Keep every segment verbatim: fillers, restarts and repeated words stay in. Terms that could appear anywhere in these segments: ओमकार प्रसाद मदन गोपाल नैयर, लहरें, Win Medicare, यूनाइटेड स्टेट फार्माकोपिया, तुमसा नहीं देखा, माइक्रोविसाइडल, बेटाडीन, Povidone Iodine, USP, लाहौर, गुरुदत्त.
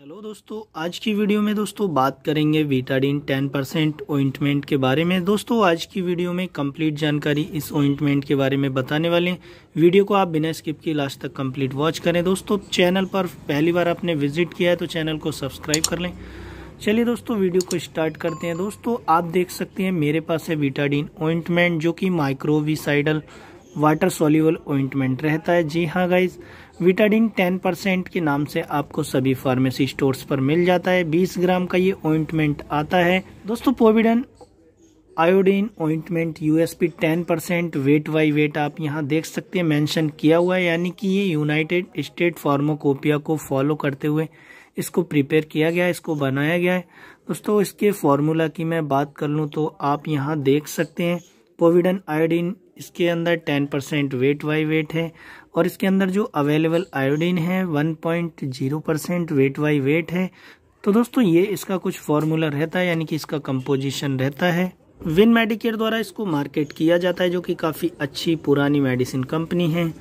Hello दोस्तों, आज की वीडियो में दोस्तों बात करेंगे बेटाडीन टेन परसेंट ऑइंटमेंट के बारे में। दोस्तों आज की वीडियो में कंप्लीट जानकारी इस ऑइंटमेंट के बारे में बताने वाले हैं। वीडियो को आप बिना स्किप किए लास्ट तक कंप्लीट वॉच करें। दोस्तों चैनल पर पहली बार आपने विजिट किया है तो चैनल को सब्सक्राइब कर लें। चलिए दोस्तों वीडियो को स्टार्ट करते हैं। दोस्तों आप देख सकते हैं मेरे पास है बेटाडीन ऑइंटमेंट जो कि माइक्रोविसाइडल वाटर सॉल्यूबल ऑइंटमेंट रहता है। जी हाँ गाइज, बेटाडीन टेन परसेंट के नाम से आपको सभी फार्मेसी स्टोर्स पर मिल जाता है। बीस ग्राम का ये ऑइंटमेंट आता है। दोस्तों povidone iodine ointment USP ten percent weight by weight आप यहाँ देख सकते हैं मेंशन किया हुआ है, यानी कि ये यूनाइटेड स्टेट फार्माकोपिया को फॉलो करते हुए इसको प्रिपेयर किया गया है, इसको बनाया गया है। दोस्तों इसके फॉर्मूला की मैं बात कर लूँ तो आप यहाँ देख सकते हैं पोविडन आयोडीन, इसके अंदर ten percent weight by weight है और इसके अंदर जो अवेलेबल आयोडीन है one point zero percent weight by weight है। तो दोस्तों ये इसका कुछ फॉर्मूला रहता है, यानी कि इसका कंपोजिशन रहता है। विन मेडिकेयर द्वारा इसको मार्केट किया जाता है जो कि काफ़ी अच्छी पुरानी मेडिसिन कंपनी है।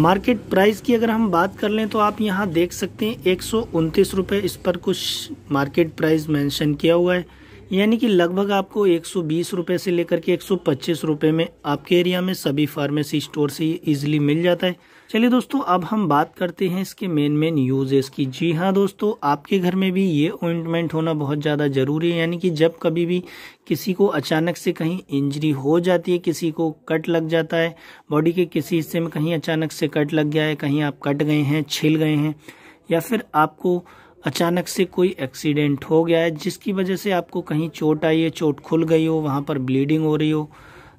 मार्केट प्राइस की अगर हम बात कर लें तो आप यहाँ देख सकते हैं एक सौ उनतीस रुपये इस पर कुछ मार्केट प्राइस मेंशन किया हुआ है, यानी कि लगभग आपको एक सौ बीस रुपए से लेकर के एक सौ पच्चीस रुपए में आपके एरिया में सभी फार्मेसी स्टोर से ये ईजिली मिल जाता है। चलिए दोस्तों अब हम बात करते हैं इसके मेन मेन यूजेस की। जी हाँ दोस्तों, आपके घर में भी ये ऑइंटमेंट होना बहुत ज़्यादा ज़रूरी है, यानी कि जब कभी भी किसी को अचानक से कहीं इंजरी हो जाती है, किसी को कट लग जाता है, बॉडी के किसी हिस्से में कहीं अचानक से कट लग गया है, कहीं आप कट गए हैं, छिल गए हैं, या फिर आपको अचानक से कोई एक्सीडेंट हो गया है जिसकी वजह से आपको कहीं चोट आई है, चोट खुल गई हो, वहाँ पर ब्लीडिंग हो रही हो,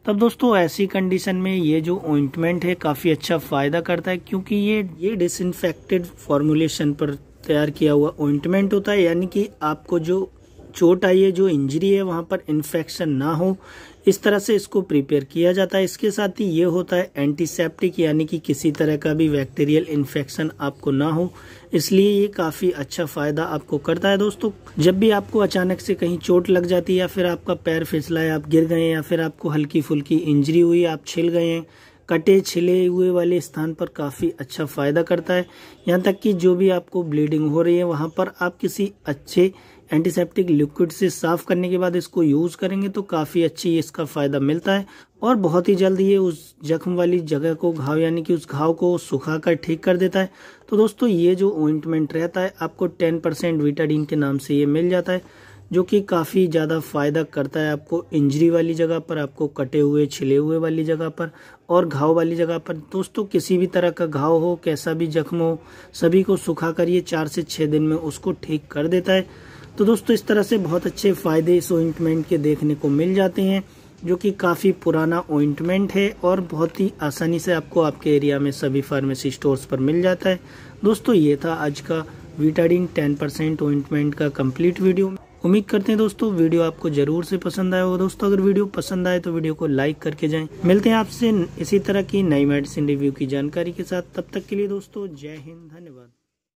तब दोस्तों ऐसी कंडीशन में ये जो ऑइंटमेंट है काफ़ी अच्छा फ़ायदा करता है, क्योंकि ये ये डिसइंफेक्टेड फॉर्मुलेशन पर तैयार किया हुआ ऑइंटमेंट होता है, यानी कि आपको जो चोट आई है, जो इंजरी है, वहाँ पर इन्फेक्शन ना हो, इस तरह से इसको प्रिपेयर किया जाता है। इसके साथ ही ये होता है एंटीसेप्टिक, यानी कि किसी तरह का भी बैक्टीरियल इन्फेक्शन आपको ना हो, इसलिए ये काफ़ी अच्छा फ़ायदा आपको करता है। दोस्तों जब भी आपको अचानक से कहीं चोट लग जाती है, या फिर आपका पैर फिसला है, आप गिर गए हैं, या फिर आपको हल्की फुल्की इंजरी हुई, आप छिल गए हैं, कटे छिले हुए वाले स्थान पर काफ़ी अच्छा फ़ायदा करता है। यहाँ तक कि जो भी आपको ब्लीडिंग हो रही है वहाँ पर आप किसी अच्छे एंटीसेप्टिक लिक्विड से साफ़ करने के बाद इसको यूज़ करेंगे तो काफ़ी अच्छी इसका फ़ायदा मिलता है और बहुत ही जल्द ये उस जख्म वाली जगह को, घाव यानी कि उस घाव को सुखा कर ठीक कर देता है। तो दोस्तों ये जो ऑइंटमेंट रहता है आपको टेन परसेंट बेटाडीन के नाम से ये मिल जाता है, जो कि काफ़ी ज़्यादा फ़ायदा करता है आपको इंजरी वाली जगह पर, आपको कटे हुए छिले हुए वाली जगह पर और घाव वाली जगह पर। दोस्तों किसी भी तरह का घाव हो, कैसा भी जख्म हो, सभी को सुखा कर ये चार से छः दिन में उसको ठीक कर देता है। तो दोस्तों इस तरह से बहुत अच्छे फ़ायदे इस ऑइंटमेंट के देखने को मिल जाते हैं, जो कि काफ़ी पुराना ऑइंटमेंट है और बहुत ही आसानी से आपको आपके एरिया में सभी फार्मेसी स्टोर्स पर मिल जाता है। दोस्तों ये था आज का बेटाडीन टेन परसेंट ऑइंटमेंट का कंप्लीट वीडियो। उम्मीद करते हैं दोस्तों वीडियो आपको ज़रूर से पसंद आया होगा। दोस्तों अगर वीडियो पसंद आए तो वीडियो को लाइक करके जाएं। मिलते हैं आपसे इसी तरह की नई मेडिसिन रिव्यू की जानकारी के साथ। तब तक के लिए दोस्तों जय हिंद, धन्यवाद।